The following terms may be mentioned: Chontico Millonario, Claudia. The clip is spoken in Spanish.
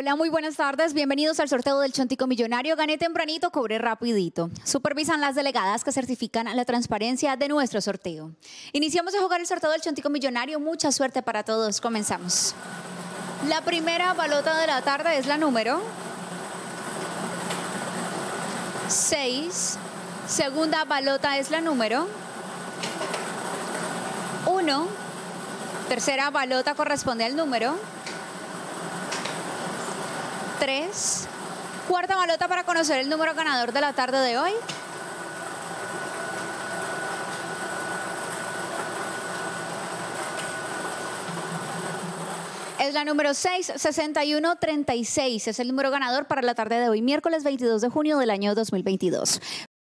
Hola, muy buenas tardes. Bienvenidos al sorteo del Chontico Millonario. Gané tempranito, cobré rapidito. Supervisan las delegadas que certifican la transparencia de nuestro sorteo. Iniciamos a jugar el sorteo del Chontico Millonario. Mucha suerte para todos. Comenzamos. La primera balota de la tarde es la número 6. Segunda balota es la número 1. Tercera balota corresponde al número 3. Cuarta balota para conocer el número ganador de la tarde de hoy. Es la número 66136. Es el número ganador para la tarde de hoy, miércoles 22 de junio del año 2022.